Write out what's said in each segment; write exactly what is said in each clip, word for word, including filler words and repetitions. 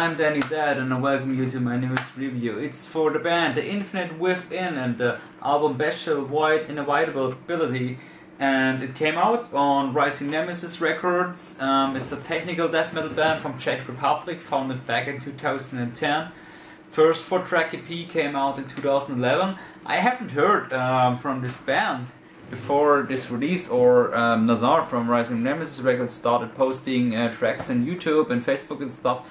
I'm Dani Zed and I welcome you to my newest review. It's for the band The Infinite Within and the album Bestial Void Inevitability, and it came out on Rising Nemesis Records. Um, it's a technical death metal band from Czech Republic, founded back in two thousand ten. First four-track E P came out in two thousand eleven. I haven't heard um, from this band before this release, or um, Nasar from Rising Nemesis Records started posting uh, tracks on YouTube and Facebook and stuff,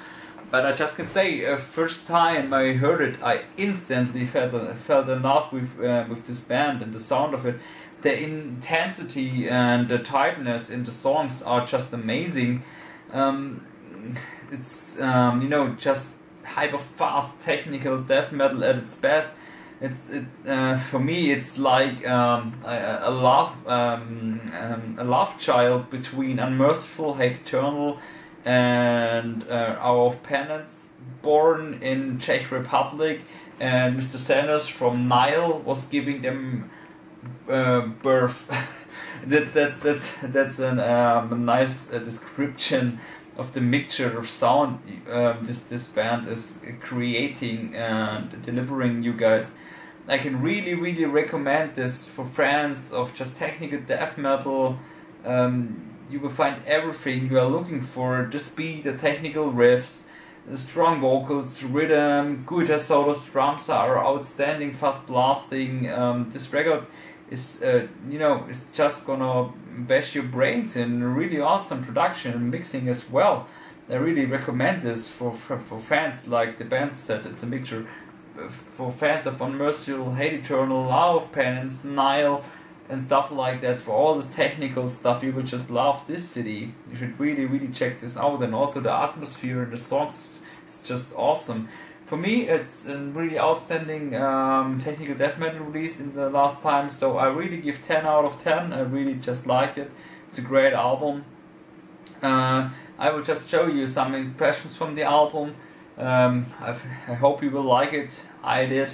but I just can say, uh, first time I heard it, I instantly fell fell in love with uh, with this band and the sound of it. The intensity and the tightness in the songs are just amazing. Um, it's um, you know, just hyper fast technical death metal at its best. It's it, uh, for me, it's like um, a, a love um, um, a love child between Unmerciful, Hate Eternal, and uh, Hour of Penance, born in Czech Republic, and Mister Sanders from Nile was giving them uh, birth. that that that's that's an, um, a nice uh, description of the mixture of sound um, this this band is creating and delivering you guys. I can really really recommend this for fans of just technical death metal. Um, you will find everything you are looking for: the speed, the technical riffs, the strong vocals, rhythm, guitar solos, drums are outstanding, fast blasting. Um, this record is uh, you know, is just gonna bash your brains in. Really awesome production and mixing as well. I really recommend this for, for, for fans like the band said. It's a mixture for fans of Unmerciful, Hate Eternal, Hour of Penance, Nile and stuff like that. For all this technical stuff, you will just love this city. You should really really check this out, and also the atmosphere and the songs is, is just awesome. For me, it's a really outstanding um, technical death metal release in the last time, so I really give ten out of ten. I really just like it. It's a great album. Uh, I will just show you some impressions from the album. Um, I've, I hope you will like it. I did.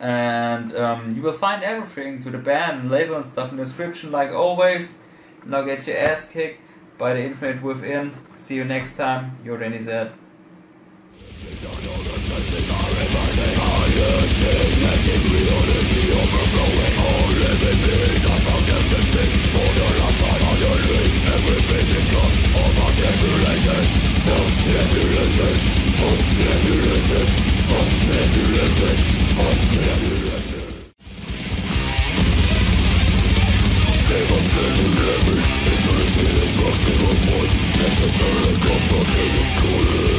And um, you will find everything to the band and label and stuff in the description, like always. Now get your ass kicked by The Infinite Within. See you next time. Your Dani Zed. Senses are reversing, higher significant reality overflowing. All living beings are found existing, for the last time suddenly everything becomes over-stimulated. Post-stimulated, post-stimulated, post-stimulated, post-stimulated. Devastating limit, eternity is rushing upon. Necessary comfort in its collapse.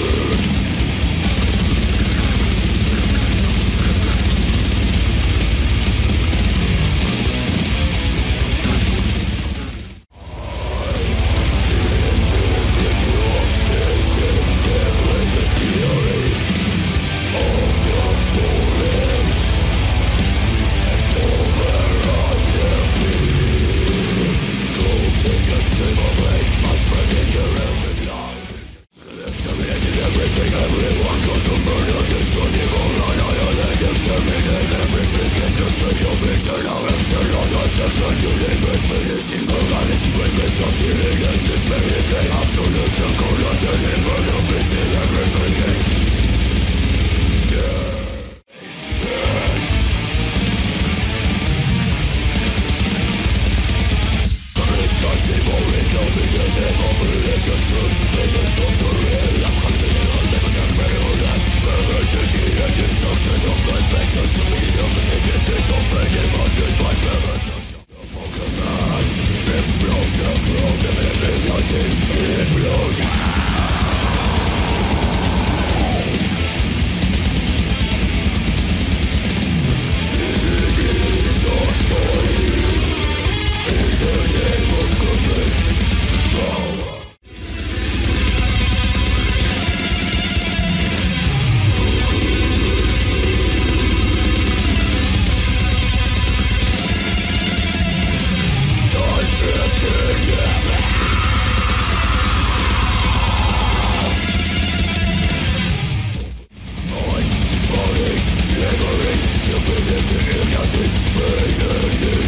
Never end, still believe in nothing, pain and